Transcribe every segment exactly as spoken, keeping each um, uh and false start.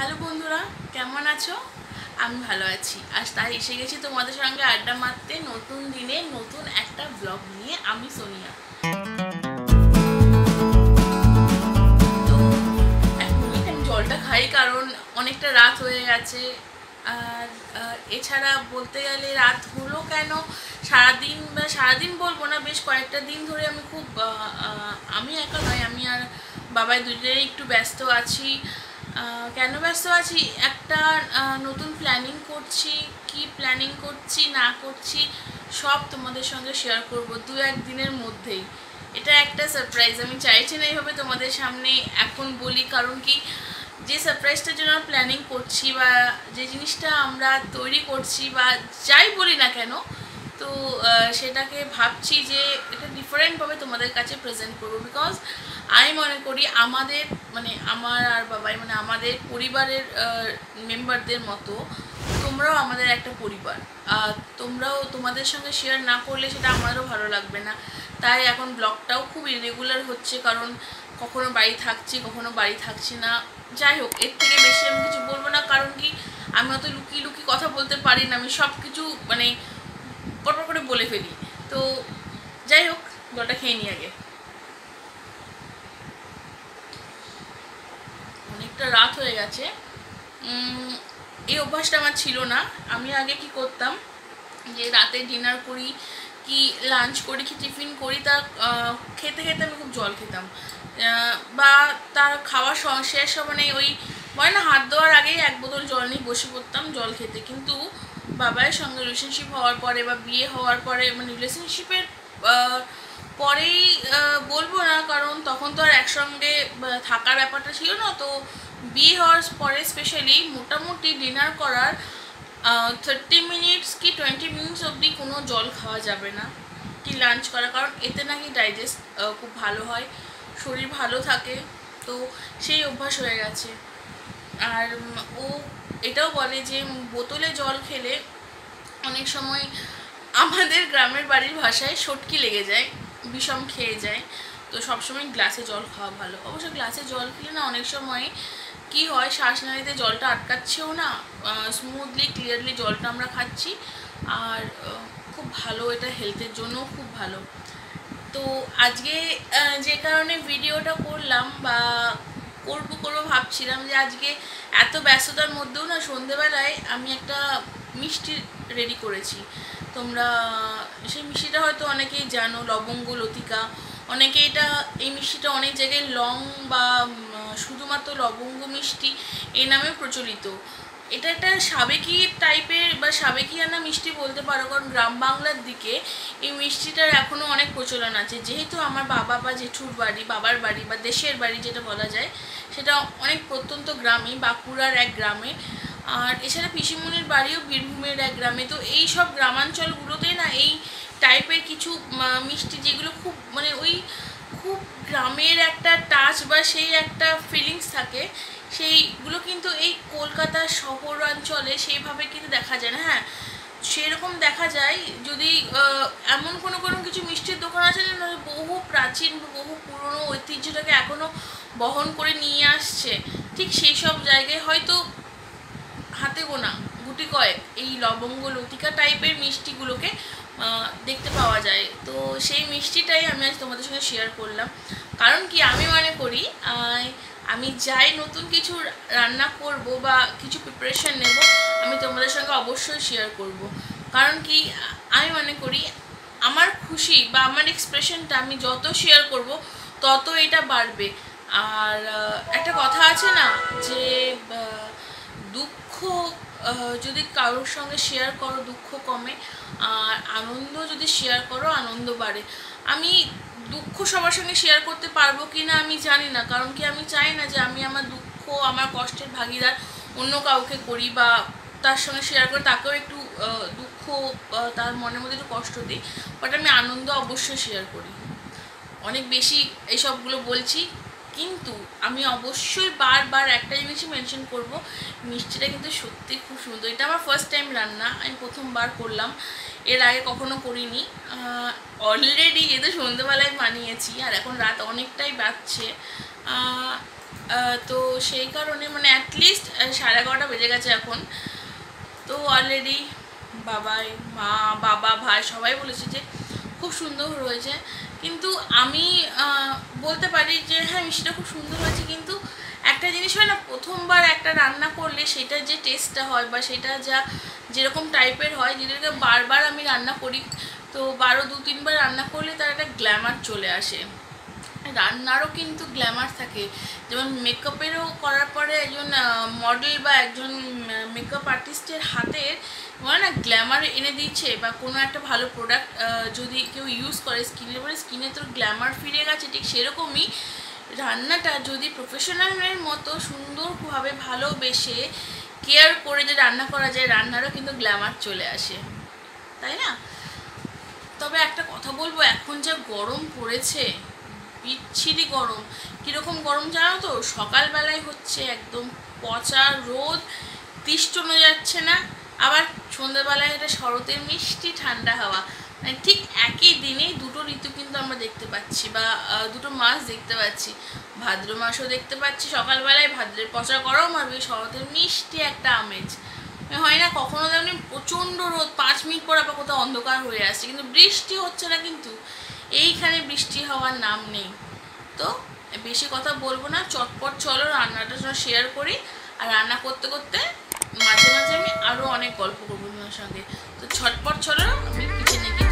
Hello बंधुरा केमन आछो आमी भालो आछि आज ताई एसे गेछि तोमादेर संगे आड्डा मारते नतून दिने नतून एकटा ब्लग निये आमी सोनिया। तो एक मिनिट आमी जलटा खाई कारण अनेकटा रात हये गेछे आर एछाड़ा बोलते गेले रात हलो केनो सारा दिन बा सारा दिन बोलबो ना बेश कयेकटा दिन धरे आमी खूब आमी एका नय आमी आर बाबाई दुजोनेই একটু ব্যস্ত আছি। কেন ব্যস্ত আছি একটা নতুন প্ল্যানিং করছি কি প্ল্যানিং করছি না করছি সব তোমাদের সঙ্গে শেয়ার করব দু এক দিনের মধ্যেই। এটা একটা সারপ্রাইজ আমি চাইছি না এইভাবে তোমাদের সামনে এখন বলি কারণ কি যে সারপ্রাইজটার জন্য প্ল্যানিং করছি বা যে জিনিসটা আমরা তৈরি করছি বা যাই বলি না কেন তো সেটাকে ভাবছি যে এটা ডিফারেন্ট ভাবে তোমাদের কাছে প্রেজেন্ট করব বিকজ আমি মনে করি আমাদের মানে আমার আর বাবাই মানে আমাদের পরিবারের মেম্বারদের মতো তোমরাও আমাদের একটা পরিবার তোমরাও তোমাদের সঙ্গে শেয়ার না করলে সেটা আমারও ভালো লাগবে না। তাই এখন ব্লগটাও খুব ইরেগুলার হচ্ছে কারণ কখনো বাড়ি থাকছি কখনো বাড়ি থাকছি না। যাই হোক এর থেকে বেশি আমি কিছু বলবো না কারণ কি আমি অত লুকিয়ে লুকিয়ে কথা বলতে পারি না আমি সব কিছু মানে পটপট করে বলে ফেলি। তো যাই হোক জলটা খেয়ে নিই আগে। একটা রাত হয়ে গেছে এই অভ্যাসটা আমার ছিল না। আমি আগে কি করতাম যে রাতে ডিনার করি কি লাঞ্চ করি কি টিফিন করি তা খেতে খেতে আমি খুব জল খেতাম বা তার খাওয়া শেষ হবে না ওই মানে না হাত ধোয়ার আগেই এক বোতল জল নিয়ে বসে পড়তাম জল খেতে। কিন্তু বাবার সঙ্গে রিলেশনশিপ হওয়ার পরে বা বিয়ে হওয়ার পরে মানে রিলেশনশিপের পরেই বলবো না কারণ তখন তো আর একসঙ্গে থাকার ব্যাপারটা ছিল না। তো বিয়ে হওয়ার পরে স্পেশালি মোটামুটি ডিনার করার থার্টি মিনিটস কি টোয়েন্টি মিনিটস অবধি কোনো জল খাওয়া যাবে না কি লাঞ্চ করা কারণ এতে নাকি ডাইজেস্ট খুব ভালো হয় শরীর ভালো থাকে। তো সেই অভ্যাস হয়ে গেছে। আর ও এটাও বলে যে বোতলে জল খেলে অনেক সময় আমাদের গ্রামের বাড়ির ভাষায় সটকি লেগে যায় বিষম খেয়ে যায়। তো সবসময় গ্লাসে জল খাওয়া ভালো। অবশ্য গ্লাসে জল খেলে না অনেক সময় কি হয় শ্বাসনালীতে জলটা আটকাচ্ছেও না স্মুথলি ক্লিয়ারলি জলটা আমরা খাচ্ছি আর খুব ভালো এটা হেলথের জন্যও খুব ভালো। তো আজকে যে কারণে ভিডিওটা করলাম বা করবো করবো ভাবছিলাম যে আজকে এত ব্যস্ততার মধ্যেও না সন্ধেবেলায় আমি একটা মিষ্টি রেডি করেছি। তোমরা সেই মিষ্টিটা হয়তো অনেকেই জানো লবঙ্গ লতিকা অনেকে এটা এই মিষ্টিটা অনেক জায়গায় লং বা শুধুমাত্র লবঙ্গ মিষ্টি এই নামে প্রচলিত। এটা একটা সাবেকি টাইপের বা সাবেকিয়ানা মিষ্টি বলতে পারো কারণ গ্রাম বাংলার দিকে এই মিষ্টিটার এখনও অনেক প্রচলন আছে। যেহেতু আমার বাবা বা জেঠুর বাড়ি বাবার বাড়ি বা দেশের বাড়ি যেটা বলা যায় সেটা অনেক প্রত্যন্ত গ্রামে বাঁকুড়ার এক গ্রামে আর এছাড়া পিসিমনির বাড়িও বীরভূমের এক গ্রামে। তো এই সব গ্রামাঞ্চলগুলোতে না এই টাইপের কিছু মিষ্টি যেগুলো খুব মানে ওই খুব গ্রামের একটা টাচ বা সেই একটা ফিলিংস থাকে সেইগুলো কিন্তু এই কলকাতা শহরাঞ্চলে সেইভাবে কিন্তু দেখা যায় না। হ্যাঁ সেরকম দেখা যায় যদি এমন কোনো কোনো কিছু মিষ্টির দোকান আছে না বহু প্রাচীন বহু পুরনো ঐতিহ্যটাকে এখনও বহন করে নিয়ে আসছে ঠিক সেই সব জায়গায় হয়তো হাতে গোনা গুটি কয়েক এই লবঙ্গ লতিকা টাইপের মিষ্টিগুলোকে দেখতে পাওয়া যায়। তো সেই মিষ্টিটাই আমি আজ তোমাদের সঙ্গে শেয়ার করলাম কারণ কি আমি মনে করি আমি যাই নতুন কিছু রান্না করব বা কিছু প্রিপারেশান নেব আমি তোমাদের সঙ্গে অবশ্যই শেয়ার করব কারণ কি আমি মনে করি আমার খুশি বা আমার এক্সপ্রেশনটা আমি যত শেয়ার করব তত এটা বাড়বে। আর একটা কথা আছে না যে দুঃখ যদি কারোর সঙ্গে শেয়ার করো দুঃখ কমে আর আনন্দ যদি শেয়ার করো আনন্দ বাড়ে। আমি দুঃখ সবার সঙ্গে শেয়ার করতে পারবো কি না আমি জানি না কারণ কি আমি চাই না যে আমি আমার দুঃখ আমার কষ্টের ভাগিদার অন্য কাউকে করি বা তার সঙ্গে শেয়ার করে তাকেও একটু দুঃখ তার মনের মধ্যে একটু কষ্ট দিই বাট আমি আনন্দ অবশ্যই শেয়ার করি। অনেক বেশি এইসবগুলো বলছি কিন্তু আমি অবশ্যই বারবার একটা জিনিসই মেনশন করব মিষ্টিটা কিন্তু সত্যি খুব সুন্দর। এটা আমার ফার্স্ট টাইম রান্না আমি প্রথমবার করলাম এর আগে কখনো করিনি। অলরেডি যেহেতু সন্ধ্যেবেলায় বানিয়েছি আর এখন রাত অনেকটাই বাজছে तो से कारण मैं एटलिस्ट साढ़े एगारोटा बेजे गेছে এখন तो अलरेडी बाबा मा बाबा भाई सबाई बोले खूब सुंदर रही है किन्तु आमी बोलते पारी जे हाँ मिष्टिटा खूब सुंदर होयेछे किन्तु एकटा जिनिस हय ना प्रथमबार एकटा रान्ना करले सेटार जे टेस्टटा हय बा सेटा जा जेरकम टाइपेर हय जेटाके बार बार आमी रान्ना करी तो बारो दो तीन बार रान्ना करले तार एकटा ग्लैमार चले आसे रान्नारो किन्तु ग्लैमार थाके जेमन मेकआपेरो करार परे एकजन मडेल बा एकजन मेकआप आर्टिस्टेर हातेर মানে না গ্ল্যামার এনে দিচ্ছে বা কোনো একটা ভালো প্রোডাক্ট যদি কেউ ইউজ করে স্কিনের পরে স্কিনে তো গ্ল্যামার ফিরে গেছে ঠিক সেরকমই রান্নাটা যদি প্রফেশনালের মতো সুন্দরভাবে ভালোবেসে কেয়ার করে যে রান্না করা যায় রান্নারও কিন্তু গ্ল্যামার চলে আসে তাই না। তবে একটা কথা বলবো এখন যা গরম পড়েছে বিচ্ছিরি গরম কীরকম গরম জানো তো সকালবেলায় হচ্ছে একদম পচা রোদ তিষ্ঠনো যাচ্ছে না আবার সন্ধ্যাবেলায় এটা শরতের মিষ্টি ঠান্ডা হাওয়া মানে ঠিক একই দিনে দুটো ঋতু কিন্তু আমরা দেখতে পাচ্ছি বা দুটো মাস দেখতে পাচ্ছি ভাদ্র মাসও দেখতে পাচ্ছি সকালবেলায় ভাদ্রের পচা গরম আর ওই শরতের মিষ্টি একটা আমেজ হয় না কখনো যেমন প্রচণ্ড রোদ পাঁচ মিনিট পর আবার কোথাও অন্ধকার হয়ে আসছে কিন্তু বৃষ্টি হচ্ছে না কিন্তু এইখানে বৃষ্টি হওয়ার নাম নেই। তো বেশি কথা বলবো না চটপট চলো রান্নাটা শেয়ার করি আর রান্না করতে করতে মাঝে মাঝে আমি আরো অনেক গল্প করব তোমাদের সঙ্গে তো ছটপট চলো আমি কিচেনে গিয়ে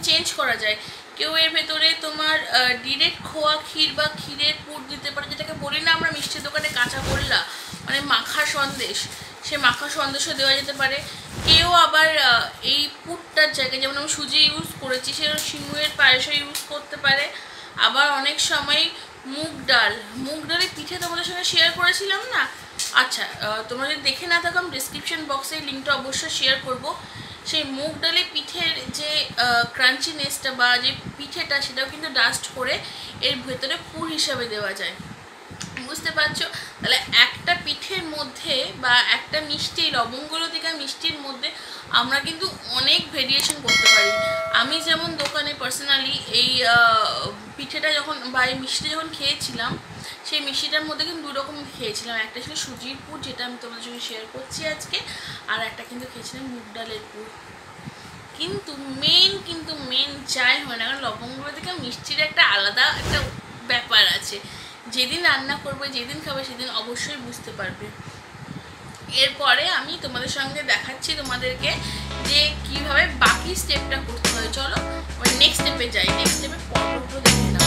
তোমাদের সঙ্গে কথা বলছি। ডিরেক্ট খোয়া ক্ষীর বা ক্ষীরের পুর দিতে পারে যেটাকে বলি না আমরা মিষ্টির দোকানে কাঁচা গোল্লা মানে মাখা সন্দেশ সে মাখা সন্দেশও দেওয়া যেতে পারে কেউ আবার এই পুরটার জায়গায় যেমন আমি সুজি ইউজ করেছি সে সিমুয়ের পায়েসও ইউজ করতে পারে আবার অনেক সময় মুগ ডাল মুগ ডালের পিঠে তোমাদের সঙ্গে শেয়ার করেছিলাম না আচ্ছা তোমরা যদি দেখে না থাকো আমি ডিসক্রিপশন বক্সে লিঙ্কটা অবশ্যই শেয়ার করবো সেই মুগ ডালে পিঠের যে ক্রাঞ্চিনেসটা বা যে পিঠেটা সেটাও কিন্তু ডাস্ট করে এর ভেতরে পুর হিসাবে দেওয়া যায় বুঝতে পারছো তাহলে একটা পিঠের মধ্যে বা একটা মিষ্টি লবঙ্গ লতিকা মিষ্টির মধ্যে আমরা কিন্তু অনেক ভেরিয়েশন করতে পারি। আমি যেমন দোকানে পার্সোনালি এই পিঠেটা যখন বা এই মিষ্টি যখন খেয়েছিলাম সেই মিষ্টিটার মধ্যে কিন্তু দুরকম খেয়েছিলাম একটা ছিল সুজির পুর যেটা আমি তোমাদের সঙ্গে শেয়ার করছি আজকে আর একটা কিন্তু খেয়েছিলাম মুগ ডালের পুর কিন্তু মেন কিন্তু মেন যাই হয় না কারণ লবঙ্গগুলো থেকে মিষ্টির একটা আলাদা একটা ব্যাপার আছে যেদিন রান্না করবে যেদিন খাবে সেদিন অবশ্যই বুঝতে পারবে। এরপরে আমি তোমাদের সঙ্গে দেখাচ্ছি তোমাদেরকে যে কীভাবে বাকি স্টেপটা করতে হয় চলো মানে নেক্সট স্টেপে যাই নেক্সট স্টেপে পরপরগুলো দেখে নাও।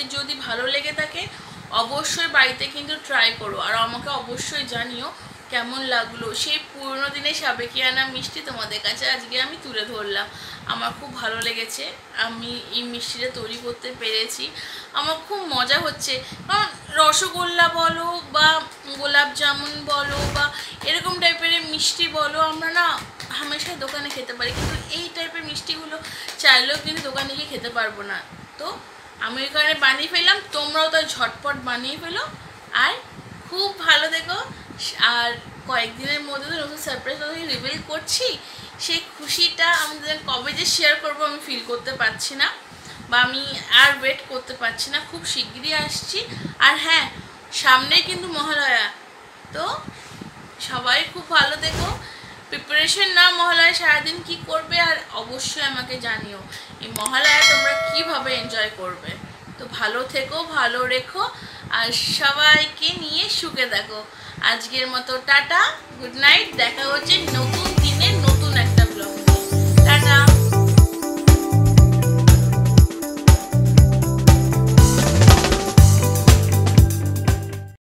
তোমাদের যদি ভালো লেগে থাকে অবশ্যই বাড়িতে কিন্তু ট্রাই করো আর আমাকে অবশ্যই জানিও কেমন লাগলো। সেই পুরনো দিনে সাবেকিয়ানা মিষ্টি তোমাদের কাছে আজকে আমি তুলে ধরলাম। আমার খুব ভালো লেগেছে আমি এই মিষ্টিটা তৈরি করতে পেরেছি, আমার খুব মজা হচ্ছে। কারণ রসগোল্লা বলো বা গোলাপ জামুন বলো বা এরকম টাইপের মিষ্টি বলো আমরা না হামেশাই দোকানে খেতে পারি, কিন্তু এই টাইপের মিষ্টিগুলো চাইলেও কিন্তু দোকানে গিয়ে খেতে পারবো না। তো আমি ওই কারণে বানিয়ে ফেললাম, তোমরাও তো ঝটপট বানিয়ে ফেলো আর খুব ভালো দেখো। আর কয়েকদিনের মধ্যে তো নতুন সারপ্রাইজ আমি রিভিল করছি, সেই খুশিটা আমাদের কবে যে শেয়ার করবো আমি ফিল করতে পারছি না বা আমি আর ওয়েট করতে পারছি না, খুব শিগগিরই আসছি। আর হ্যাঁ সামনে কিন্তু মহালয়া, তো সবাই খুব ভালো দেখো, প্রিপারেশন না মহালয়া সারাদিন কি করবে আর অবশ্যই আমাকে জানিও এই মহালয়া তোমরা কীভাবে এনজয় করবে। তো ভালো থেকো, ভালো রেখো আর সবাইকে নিয়ে সুখে দেখো। আজকের মতো টাটা, গুড নাইট, দেখা হচ্ছে নতুন দিনে।